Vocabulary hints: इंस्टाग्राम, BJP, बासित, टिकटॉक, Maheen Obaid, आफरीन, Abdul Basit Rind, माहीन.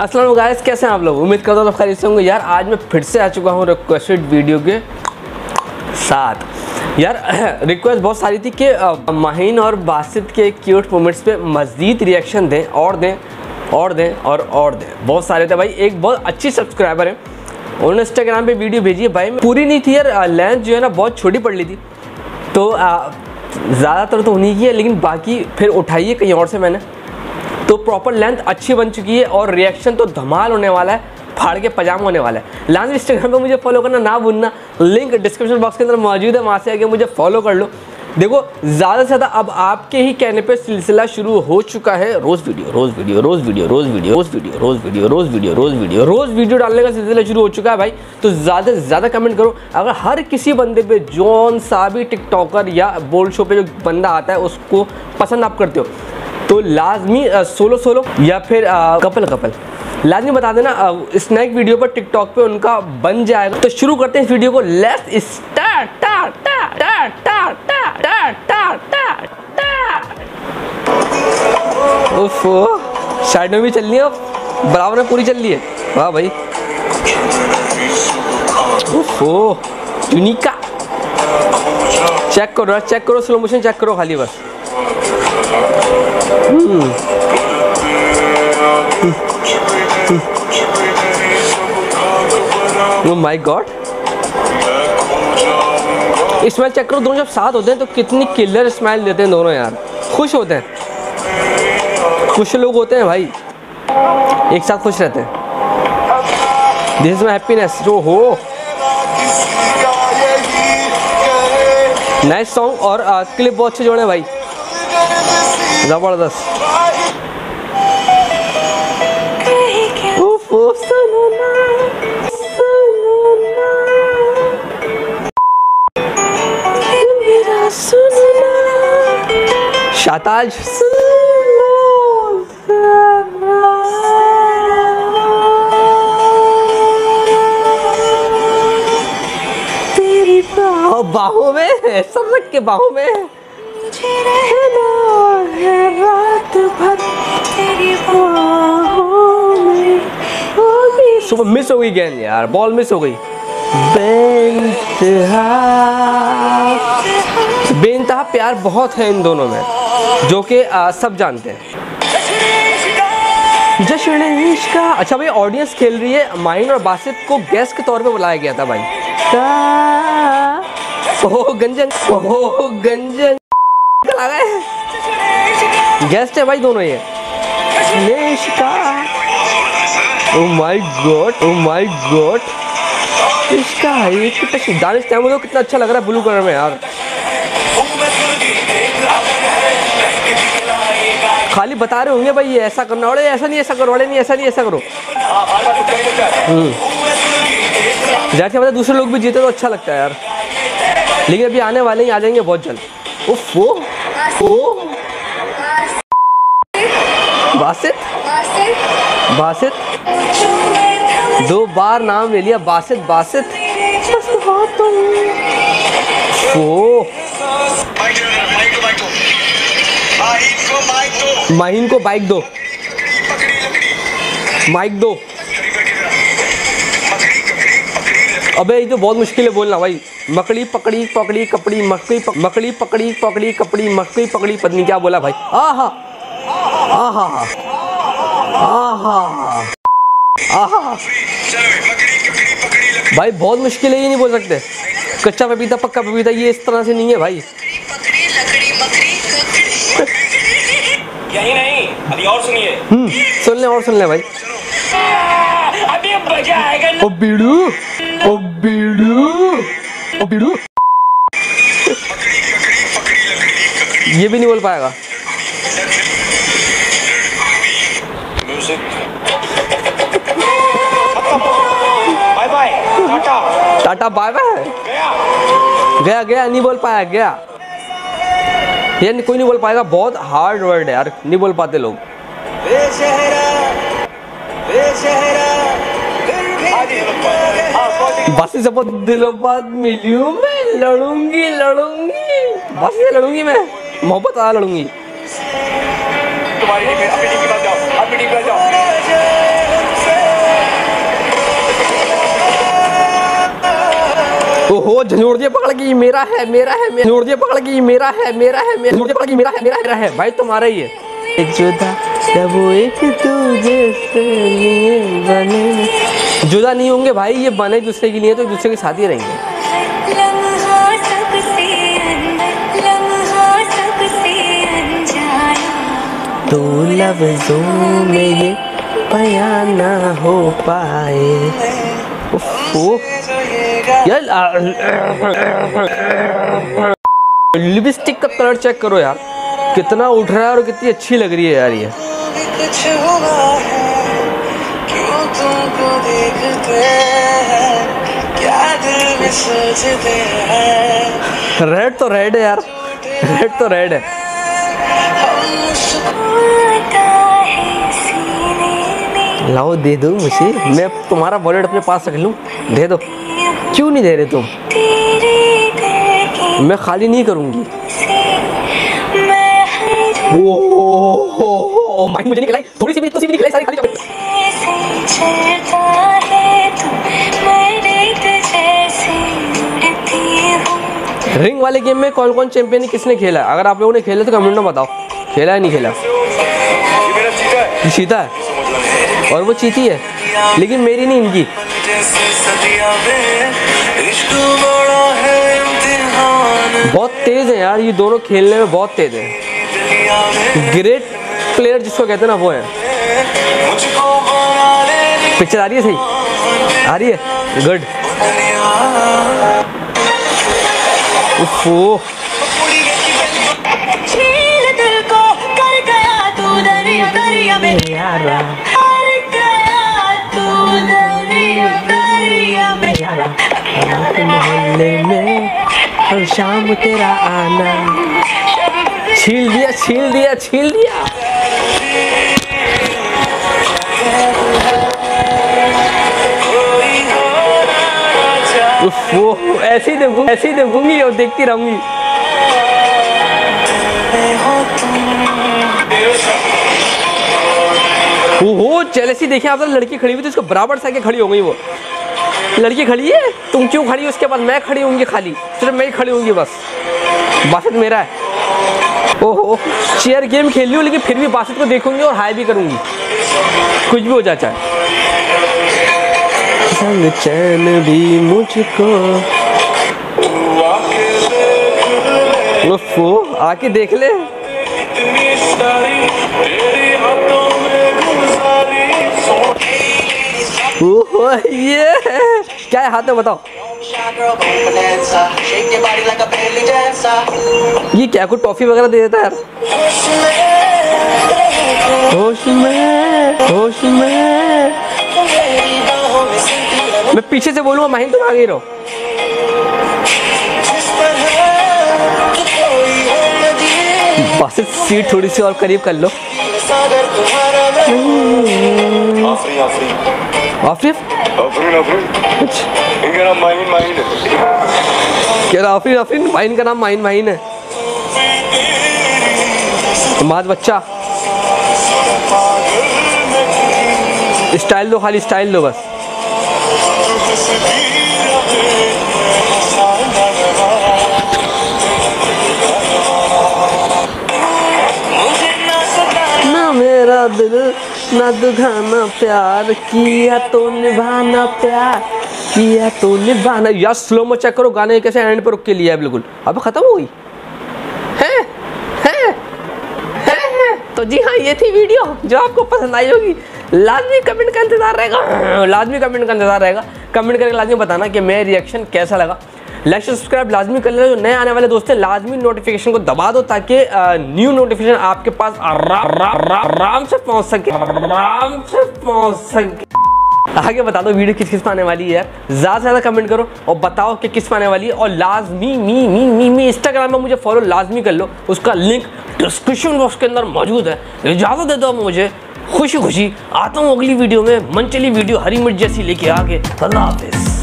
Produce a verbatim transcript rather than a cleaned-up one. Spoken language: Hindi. अस्सलाम वालेकुम गाइस, कैसे हैं आप लोग। उम्मीद करता हूँ आप खैरियत से होंगे। यार आज मैं फिर से आ चुका हूँ रिक्वेस्टेड वीडियो के साथ। यार रिक्वेस्ट बहुत सारी थी कि माहीन और बासित के क्यूट मोमेंट्स पे मज़ीद रिएक्शन दें और दें और दें और और दें बहुत सारे थे। भाई एक बहुत अच्छी सब्सक्राइबर है, उन्होंने इंस्टाग्राम पे वीडियो भेजी है। भाई पूरी नहीं थी यार, लेंथ जो है ना बहुत छोटी पड़ ली थी, तो ज़्यादातर तो उन्हीं की है, लेकिन बाकी फिर उठाइए कहीं और से मैंने, तो प्रॉपर लेंथ अच्छी बन चुकी है और रिएक्शन तो धमाल होने वाला है, फाड़ के पजामा होने वाला है। लास्ट इंस्टाग्राम पे मुझे फॉलो करना ना भूलना, लिंक डिस्क्रिप्शन बॉक्स के अंदर मौजूद है, वहाँ से आके मुझे फॉलो कर लो। देखो ज़्यादा से ज़्यादा अब आपके ही कहने पे सिलसिला शुरू हो चुका है, रोज़ वीडियो रोज़ वीडियो रोज़ वीडियो रोज़ वीडियो रोज़ वीडियो रोज़ वीडियो रोज़ वीडियो रोज़ वीडियो रोज़ वीडियो डालने का सिलसिला शुरू हो चुका है। भाई तो ज़्यादा से ज़्यादा कमेंट करो। अगर हर किसी बंदे पे जोन सा भी टिकटॉकर या बोल्ड शो पे जो बंदा आता है उसको पसंद आप करते हो तो लाजमी सोलो सोलो या फिर कपल कपल लाजमी बता देना, स्नैक वीडियो पर टिकटॉक पे उनका बन जाएगा। तो शुरू करते हैं इस वीडियो को, लेट्स स्टार्ट। उफ़ साइड में भी चलनी है, बराबर में पूरी चल रही है। वाह भाई, ओफो यूनिका, चेक करो चेक करो स्लो मोशन चेक करो खाली बस। Oh my God, smile check करो। दोनों जब साथ होते हैं तो कितनी किलर स्माइल देते हैं दोनों, यार खुश होते हैं। खुश लोग होते हैं भाई, एक साथ खुश रहते हैं। This is my happiness. जो हो नाइस सॉन्ग और आ, क्लिप बहुत अच्छे जोड़े भाई, जबरदस्त। शाताज तेरी बाहों बाहों में, समझ के बाहों में मुझे रहना है रात भर तेरी बाहों में। सुबह मिस हो गई गेंद यार, बॉल मिस हो गई। बेइंतहा बेइंतहा प्यार बहुत है इन दोनों में, जो कि सब जानते हैं। जश्न इश्क़। अच्छा भाई ऑडियंस खेल रही है। माहीन और बासित को गेस्ट के तौर पे बुलाया गया था भाई। ओह गंजन, ओह गंजन आ गए, गेस्ट है भाई दोनों ये। Oh my God, oh my God इसका है कितना दानिश टाइम हो, कितना अच्छा लग रहा है ब्लू कलर में यार। खाली बता रहे होंगे भाई ये ऐसा करना, अरे ऐसा नहीं ऐसा करो, अरे नहीं ऐसा नहीं ऐसा करो। जाहिर सी बात है दूसरे लोग भी जीते तो अच्छा लगता है यार, लेकिन अभी आने वाले ही आ जाएंगे बहुत जल्द। उफ वो वो बासित बासित दो बार नाम ले लिया, बासित बासित। ओ माहीन को बाइक दो, माइक दो। अबे ये तो बहुत मुश्किल है बोलना भाई। मकड़ी पकड़ी पकड़ी कपड़ी, मकड़ी मकड़ी पकड़ी पकड़ी कपड़ी, मकड़ी पकड़ी पत्नी, क्या बोला भाई। आहा आहा आहा आहा भाई बहुत मुश्किल है, ये नहीं बोल सकते। कच्चा पपीता पक्का पपीता ये इस तरह से नहीं है भाई। यही नहीं अभी और सुनिए, हम्म सुन ले और सुन ले भाई। ओ बीड़ू ओ बीड़ू ओ बीड़ू, ये भी नहीं बोल पाएगा। टाटा बाय बाय, गया गया नहीं बोल पाया, गया यार कोई नहीं बोल पाएगा। बहुत हार्ड वर्ड है यार, नहीं बोल पाते लोग। बासी से बहुत दिलों बात मिली हूँ मैं, लड़ूंगी लड़ूंगी बासी से, लड़ूंगी मैं मोहब्बत आ लड़ूंगी। तुम्हारी अपनी टीम की बात जाओ, अपनी टीम की बात जाओ। ओहो झंझोड़िए पकड़ गई, मेरा है मेरा है झंझोड़िए पकड़ गई, मेरा है मेरा है झंझोड़िए पकड़ गई, मेरा है मेरा मेरा है भाई तुम्हारा ही है। जुदा जब वो एक तुझे से लिए बने, जुदा नहीं होंगे भाई ये, बने दूसरे के लिए तो दूसरे के साथ ही रहेंगे। तो लफ्जों में ये बयां ना हो पाए। यार लिपस्टिक का कलर चेक करो यार, कितना उठ रहा है और कितनी अच्छी लग रही है यार ये। रेड तो रेड है यार, रेड तो रेड है। लाओ दे दो मुझे, मैं तुम्हारा वॉलेट अपने पास रख लूं, दे दो। क्यों नहीं दे रहे तुम? मैं खाली नहीं करूंगी। ओह भाई मुझे निकलाई थोड़ी सी भी, थोड़ी सी भी निकलाई सारी खाली जाओ। रिंग वाले गेम में कौन कौन चैंपियन किसने खेला? अगर आप लोगों ने खेला तो कमेंट में बताओ, खेला है नहीं खेला। चीता है और वो चीती है, लेकिन मेरी नहीं इनकी। बहुत तेज है यार ये दोनों, खेलने में बहुत तेज है। ग्रेट प्लेयर जिसको कहते हैं ना वो है। पिक्चर आ रही है सही आ रही है, गुड। ओह में शाम तेरा आना। छील दिया छील दिया छील दिया। वो ऐसे ही देखूंगी ऐसे ही देखूंगी और देखती रहूंगी। ओहो जेलसी देखिए आप, लड़की खड़ी हुई तो उसको बराबर से आके खड़ी हो गई। वो लड़की खड़ी है, तुम क्यों खड़ी हो? उसके बाद मैं खड़ी होंगी, खाली सिर्फ मैं ही खड़ी होंगी बस। बासित मेरा है। ओहो चेयर गेम खेल रही हूँ लेकिन फिर भी बासित को देखूंगी और हाई भी करूंगी, कुछ भी हो जाए चाहे। चैन भी मुझको आके देख ले। ओहो ये क्या है हाथ में बताओ? ये क्या कुछ टॉफी वगैरह दे देता है यार। होश में होश में मैं पीछे से बोलूँगा माहिन तुम आगे रहो। बस सीट थोड़ी सी और करीब कर लो। आफरी आफरी आफरी इनका नाम माहिन माहिन है क्या? आफरीन आफरीन माहिन का नाम माहिन माहिन है। माद बच्चा स्टाइल दो, खाली स्टाइल दो बस। ना मेरा दिल ना दुखाना प्यार किया तो निभाना, प्यार किया तो निभाना। यार स्लो मो चेक करो गाने कैसे एंड पर रुक के लिया है बिल्कुल। अब खत्म हो गई है, है, है, है। तो जी हाँ ये थी वीडियो जो आपको पसंद आई होगी। लाजमी कमेंट का इंतजार रहेगा, लाजमी कमेंट का इंतजार रहेगा। कमेंट करके लाजमी बताना कि मेरा रिएक्शन कैसा लगा। लाइक सब्सक्राइब लाजमी कर लेना। जो नए आने वाले दोस्त हैं लाजमी नोटिफिकेशन को दबा दो ताकि न्यू नोटिफिकेशन आपके पास आराम से पहुंच सके, आराम से पहुंच सके। आगे बता दो वीडियो किस किस पे आने वाली है, ज़्यादा से ज़्यादा कमेंट करो और बताओ कि किस पे आने वाली है। और लाजमी मी मी मी मी इंस्टाग्राम में मुझे फॉलो लाजमी कर लो, उसका लिंक डिस्क्रिप्शन बॉक्स के अंदर मौजूद है। इजाज़त दे दो मुझे, खुशी खुशी आता हूँ अगली वीडियो में। मनचली वीडियो हरी मिर्च जैसी लेके आके। अल्लाह हाफिज़।